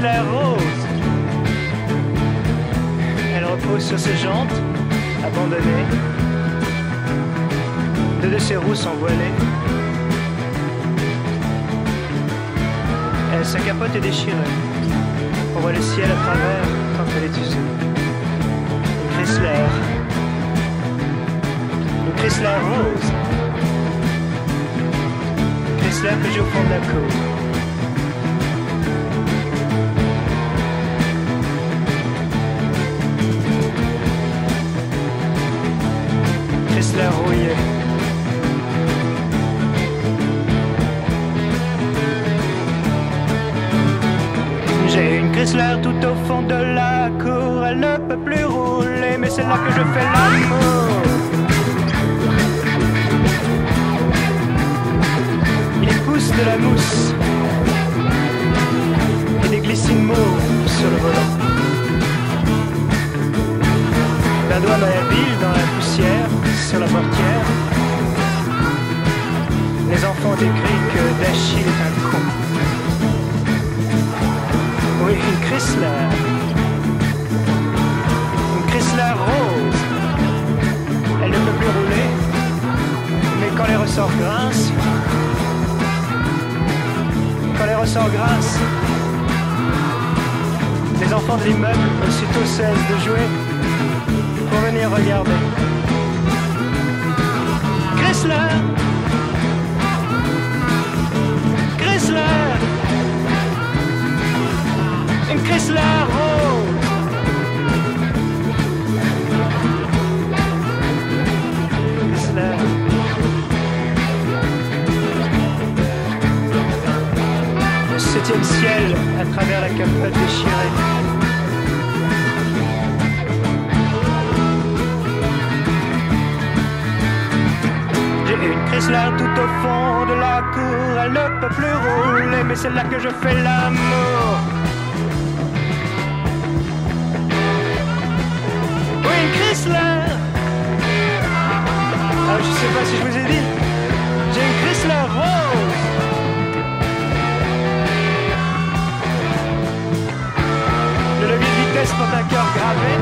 Chrysler rose. Elle repose sur ses jantes, abandonnée. Deux de ses roues sont voilées. Sa capote est déchirée. On voit le ciel à travers quand elle est usée. Une Chrysler. Une Chrysler rose. Une Chrysler que j'ai au fond de la cour. Chrysler rouillée. J'ai une Chrysler tout au fond de la cour. Elle ne peut plus rouler, mais c'est là que je fais l'amour. Il pousse de la mousse et des glycines mauves sur le volant. D'un doigt dans la ville, dans la poussière, sur la portière. Les enfants décrient que Dachille est un con. Oui, une Chrysler. Une Chrysler rose. Elle ne peut plus rouler, mais quand les ressorts grincent, les enfants de l'immeuble aussitôt cessent de jouer pour venir regarder. Chrysler, Chrysler, une Chrysler rose. Chrysler. Le septième ciel à travers la capote déchirée. Chrysler tout au fond de la cour, elle ne peut plus rouler, mais c'est là que je fais l'amour. Oui, une Chrysler. Ah, je sais pas si je vous ai dit, j'ai une Chrysler rose. Le levier de vitesse porte un cœur gravé,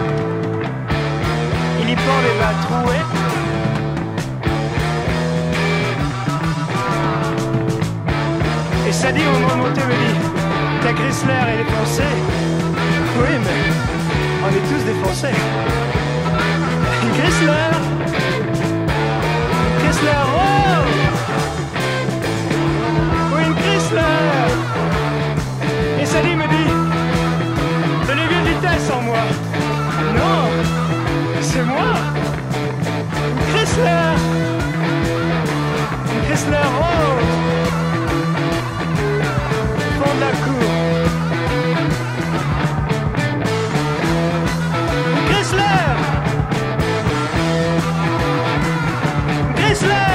il y pend les bas troués. Et ça dit au moment monté me dit, ta Chrysler est défoncée. Oui, mais on est tous défoncés. Chrysler, Chrysler rose. Oui, une Chrysler. Et ça dit me dit, le levier de vitesse en moi. Non, c'est moi. Une Chrysler. Une Chrysler rose. La cour. Chrysler, Chrysler,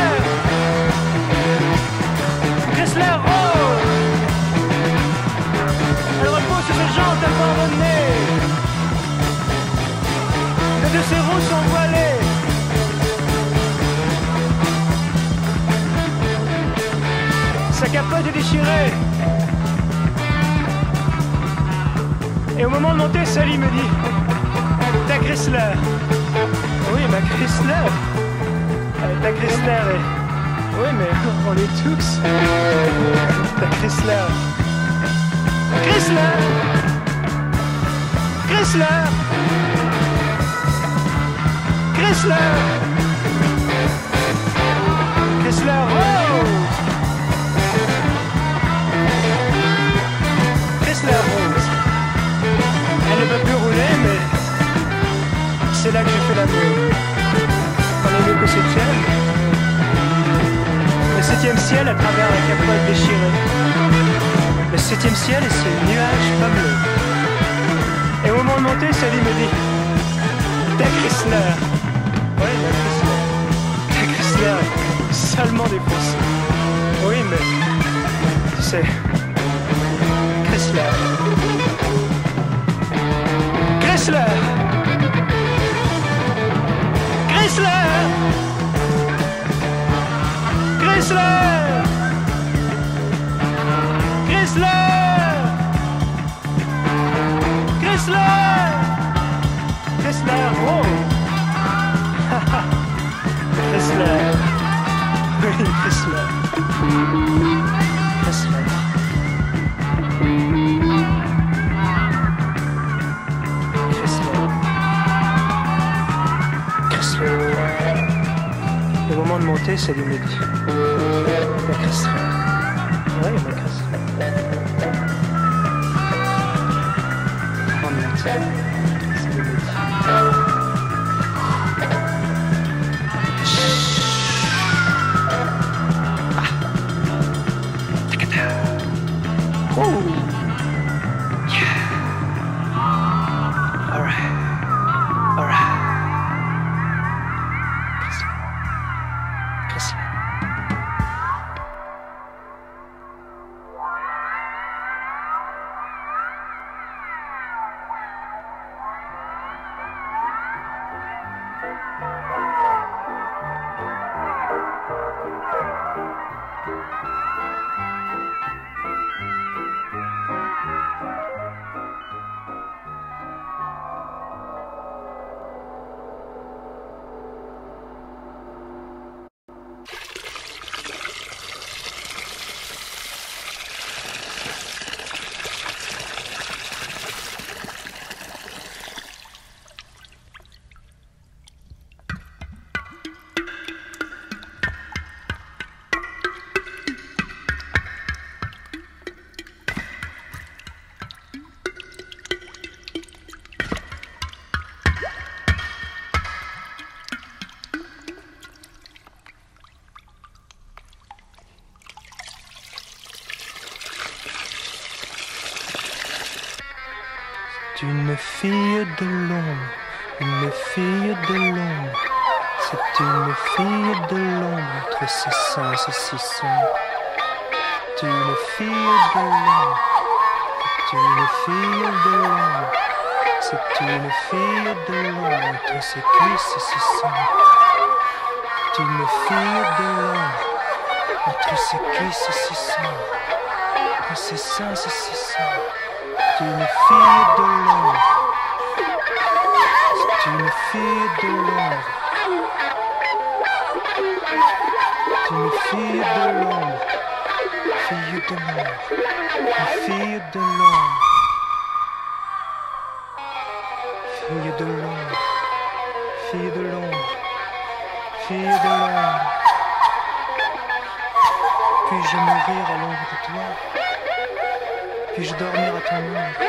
Chrysler rose. Elle repose sur ses jantes abandonnées. Les deux roues sont voilées. Sa capote est déchirée. Et au moment de monter, Sally me dit, ta Chrysler. Oui, ma Chrysler. Ta Chrysler est... Oui, mais on est tous. Ta Chrysler. Chrysler. Chrysler. Chrysler. Chrysler rose. Chrysler rose. Elle ne peut plus rouler, mais c'est là que j'ai fait l'amour. On est mieux qu'au septième. Le septième ciel à travers la capote déchirée. Le septième ciel et ses nuages pas bleus. Et au moment de monter, Sally me dit, ta Chrysler. Oui, ta Chrysler. Ta Chrysler, salement défoncée. Oui, mais tu sais, Chrysler. Chrysler, Chrysler, Chrysler, Chrysler. c'est des mélodies. La Chrysler. Ouais, la Chrysler. C'est des mélodies. Une fille de l'ombre, une fille de l'ombre, c'est une fille de l'ombre, entre ses sens et ses sons. C'est une fille de l'ombre, c'est une fille de l'ombre, c'est une fille de l'ombre, entre ses cuisses et ses sons. C'est une fille de l'ombre, entre ses cuisses et ses sons, entre ses sens et ses sons. C'est une fille de l'ombre. C'est une fille de l'ombre. C'est une fille de l'ombre. Fille de l'ombre. Une fille de l'ombre. Fille de l'ombre. Fille de l'ombre. Fille de l'ombre. Puis-je mourir à l'ombre de toi? Puis-je dormir à ton ombre?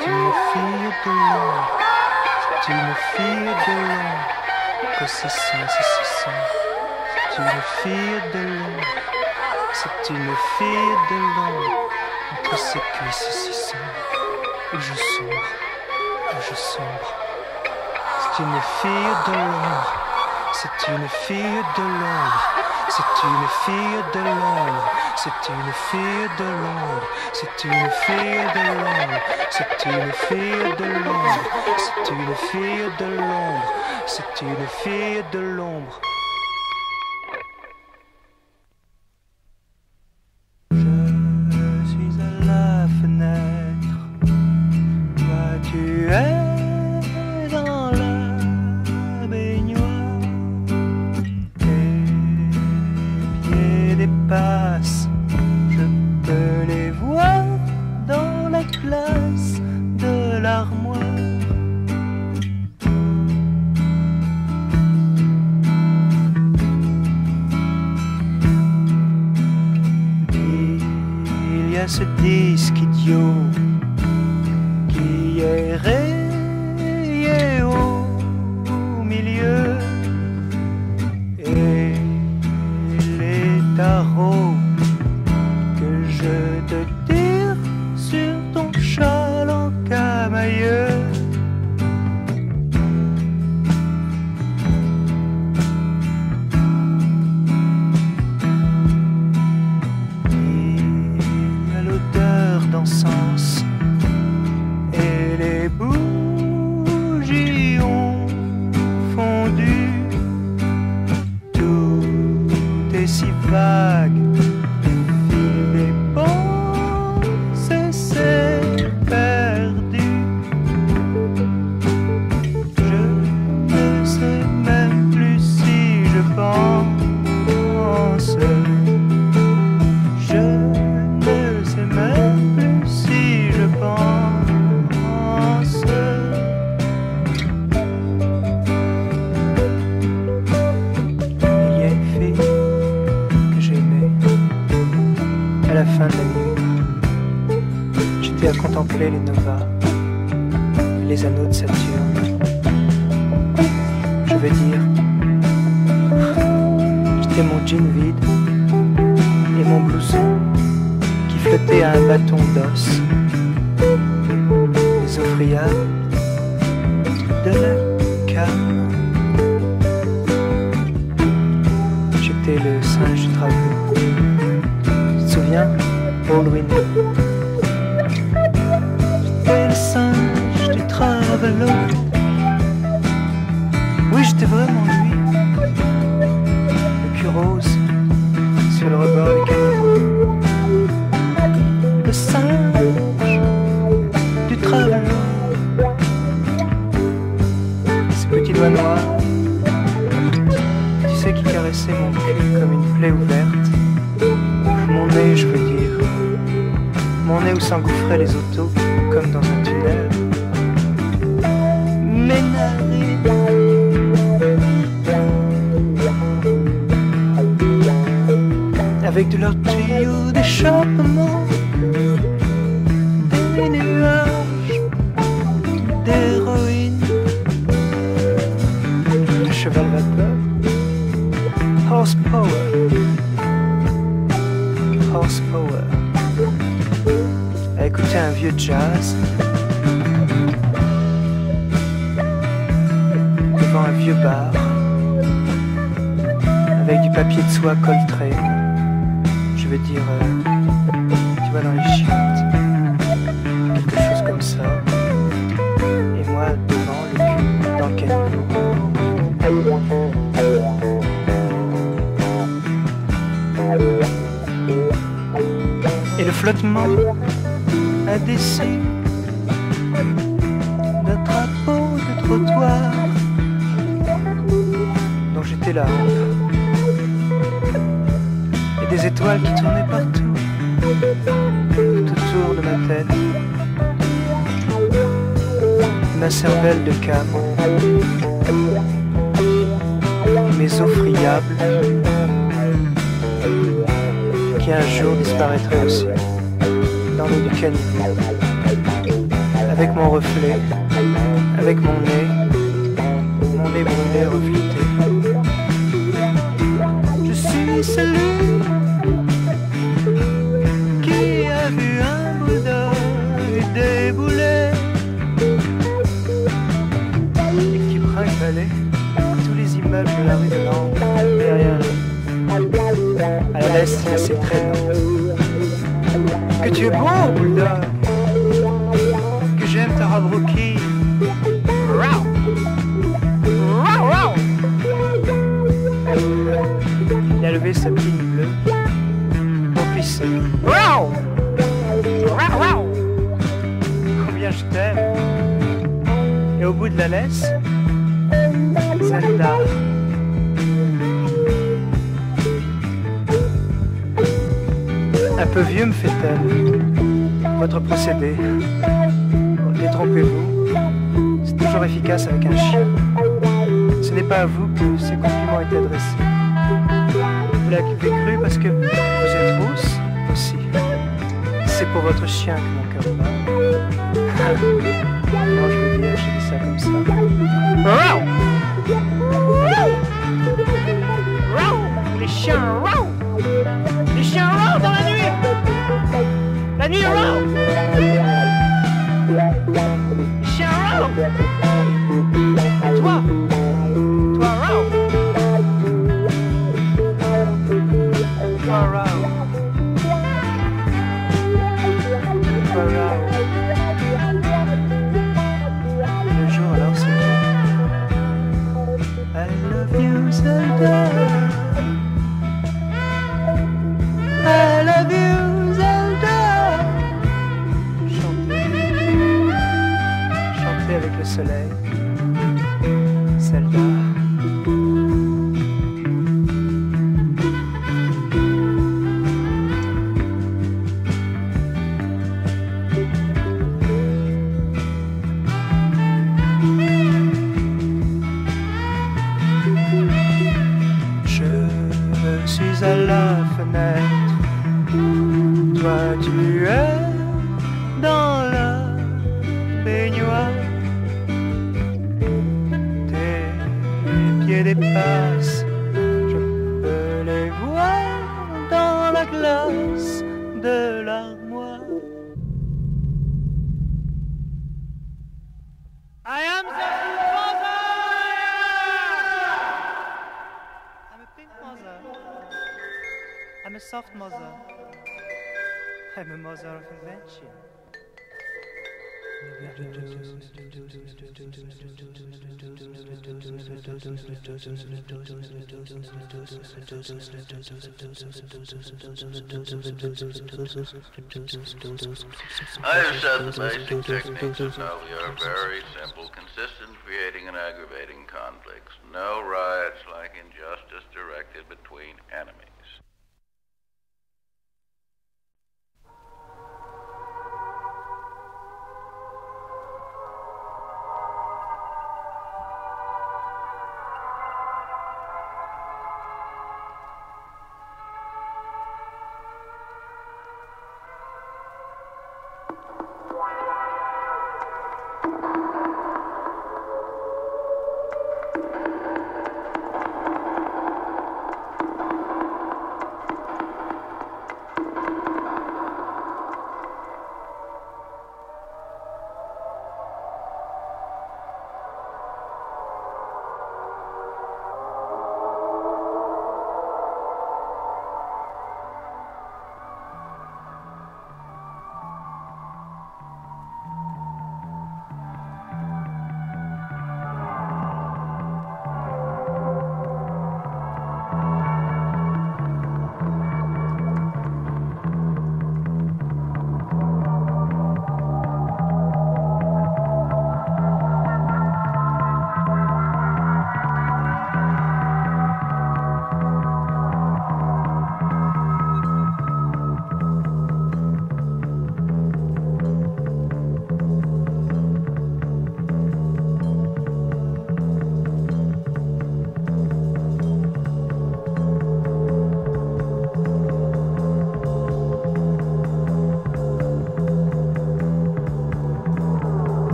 C'est une fille de l'ombre. C'est une fille de l'ombre. Que c'est ça, c'est ça. C'est une fille de l'ombre. C'est une fille de l'ombre. Entre ses cuisses, c'est ça. Et je sombre. Et je sombre. C'est une fille de l'ombre. C'est une fille de l'ombre. C'est une fille de l'ombre. C'est une fille de l'ombre. C'est une fille de l'ombre. C'est une fille de l'ombre. C'est une fille de l'ombre. C'est une fille de l'ombre. Je suis à la fenêtre. Toi, tu es. Passe, je peux les voir dans la glace de l'armoire. Il y a ce disque idiot qui est rayé au milieu. Tarot que je te tire sur ton châle en camailleux. Il y a l'odeur d'encens et les bougies ont fondu. Si vague, il est bon. fin de la nuit, j'étais à contempler les novas, les anneaux de Saturne. Je veux dire, j'étais mon jean vide et mon blouson qui flottait à un bâton d'os. Les eaux friables de la cave. J'étais le singe traveleux. Tu te souviens, Paul Winfield? J'étais le singe du travelot. Oui, j'étais vraiment lui, le cul rose sur le rebord du canot. Le singe du travelot. Ses petits doigts noirs qui caressait mon cul comme une plaie ouverte. Mon nez, je veux dire, mon nez où s'engouffraient les autos comme dans un tunnel. Mes narines avec de leurs tuyaux d'échappement, des nuages d'héroïne, le cheval vapeur. Horsepower, horsepower. À écouter un vieux jazz devant un vieux bar avec du papier de soie coltré. Je veux dire, tu vois, dans les chiottes, quelque chose comme ça. Et moi devant, le cul dans le canot. Et le flottement indécis d'un drapeau de trottoir dont j'étais la rampe, et des étoiles qui tournaient partout, tout autour de ma tête, ma cervelle de cam, mes eaux friables qui un jour disparaîtrait aussi dans l'eau du canyon, avec mon reflet, avec mon nez brûlé reflété. Je suis celui qui a vu un bout d'œil débouler et qui brinque-ballait tous les immeubles de la rue de l'Ombre derrière. À la laisse, c'est très lente. Que tu es beau, Bulldog. Que j'aime ta robe rookie. Raw. Raw, raw. Il a levé sa pine bleue pour pisser. Raw. Raw, raw. Combien je t'aime. Et au bout de la laisse, Zelda. Un peu vieux me fait-elle, votre procédé, détrompez-vous, c'est toujours efficace avec un chien. Ce n'est pas à vous que ces compliments étaient adressés. Vous l'avez cru parce que vous êtes rousse aussi. C'est pour votre chien que mon cœur bat. Non, je veux dire, j'ai dit ça comme ça. Les chiens, les chiens roulent dans la nuit. La nuit roule. Les chiens roulent. Et toi, toi roule. Toi roule. Toi roule. Le jour alors c'est I love you so much. I love you. Toi tu es dans la baignoire, tes pieds dépassent, je peux les voir dans la glace de l'armoire. I am the... I'm a soft mother. I'm a mother of invention. I have said the basic techniques of nuclear are very simple, consistent, creating and aggravating conflicts. No riots like injustice directed between enemies.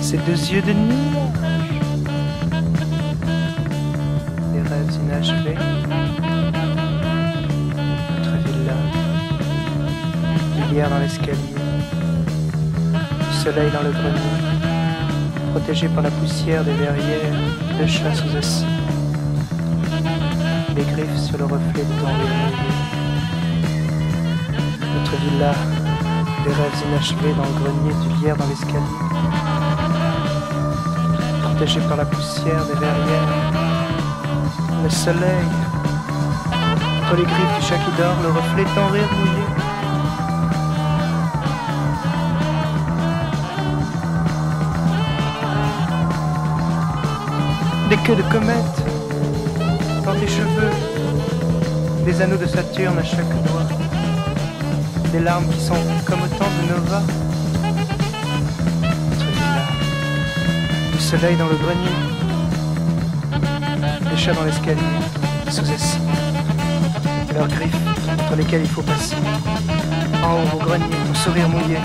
Ses deux yeux de nuage, je vais. Notre villa, la lumière dans l'escalier, le soleil dans le grenier, protégé par la poussière des verrières, le chat sous assis, les griffes sur le reflet de ton verrier. Notre villa, des rêves inachevés dans le grenier, du lierre dans l'escalier, protégé par la poussière des verrières, le soleil, entre les griffes du chat qui dort, le reflet d'en rire mouillé. Des queues de comètes dans tes cheveux, des anneaux de Saturne à chaque doigt, des larmes qui sont comme autant de Nova. Notre villa, le soleil dans le grenier, les chats dans l'escalier, sous assis, leurs griffes entre lesquelles il faut passer. En haut au grenier, ton sourire mouillé,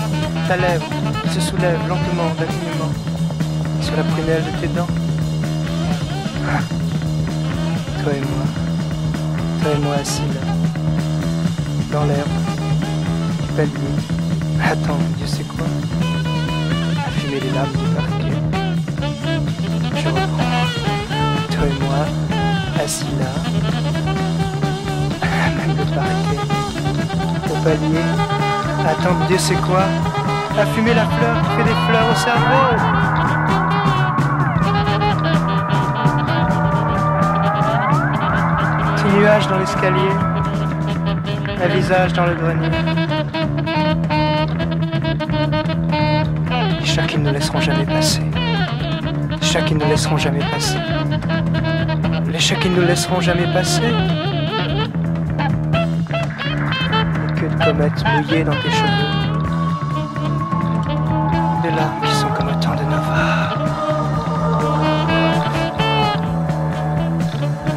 ta lèvre qui se soulève lentement, d'alignement, sur la prunelle de tes dents. Ah. Toi et moi assis là, dans l'herbe. Attends, Dieu sait quoi, affumer les larmes du parquet. Je reprends, toi et moi, assis là, même le parquet, au palier. Attends, Dieu sait quoi, affumer la fleur qui fait des fleurs au cerveau. Petit nuage dans l'escalier, un visage dans le grenier. Les chats qui ne laisseront jamais passer. Les chats qui ne laisseront jamais passer. Les chats qui ne laisseront jamais passer. Les queues de comètes mouillées dans tes cheveux. Des larmes qui sont comme autant de Nova.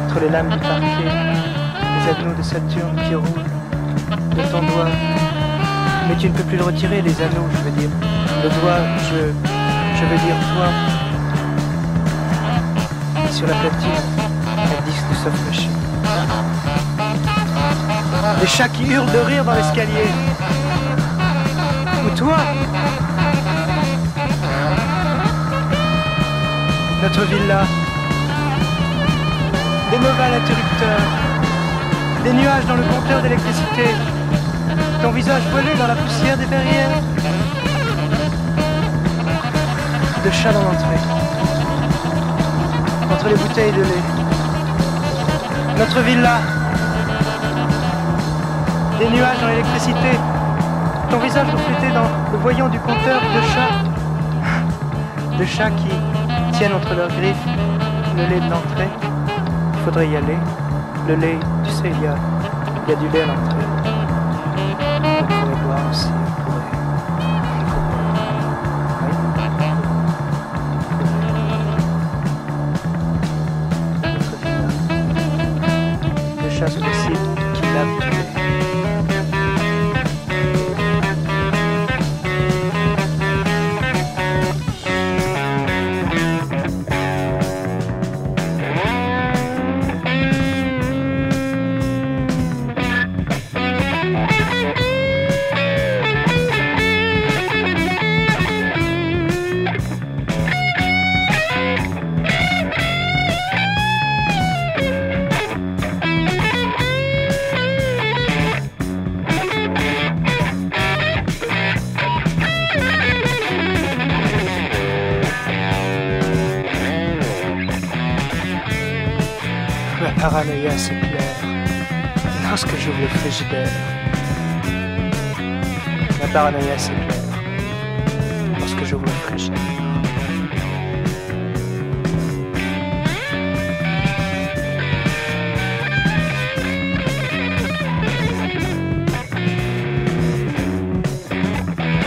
Entre les lames du parquet, les anneaux de Saturne qui roulent de ton doigt. Mais tu ne peux plus le retirer, les anneaux, je veux dire. Le doigt, je veux dire toi. Sur la platine, un disque de soft machine. Les chats qui hurlent de rire dans l'escalier. Ou toi. Notre villa. Des novales interrupteurs. Des nuages dans le compteur d'électricité. Ton visage voilé dans la poussière des verrières. De chats dans l'entrée, entre les bouteilles de lait. Notre villa, des nuages dans l'électricité. Ton visage reflété dans le voyant du compteur de chats qui tiennent entre leurs griffes le lait de l'entrée. Il faudrait y aller. Le lait, tu sais, il y a du lait à l'entrée. On pourrait boire aussi. Sous le ciel qui lave du paranoïa s'éclaire lorsque j'ouvre le frigidaire. La paranoïa s'éclaire lorsque j'ouvre le frigidaire.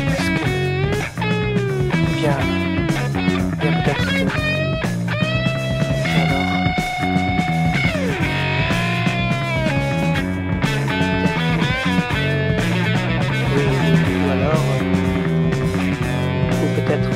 Est-ce que... Bien peut-être que... Ou peut-être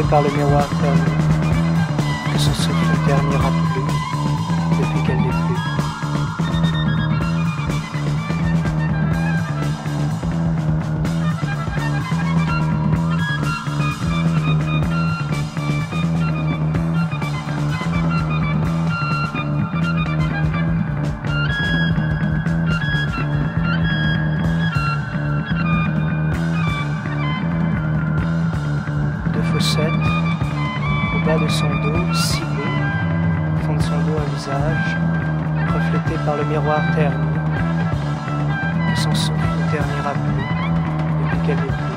regardé par le miroir seul, que son souffle dernier a plu depuis qu'elle n'est au bas de son dos, scié, fond de son dos à l'usage, reflété par le miroir terne, que son souffle ternira plus depuis qu'elle est.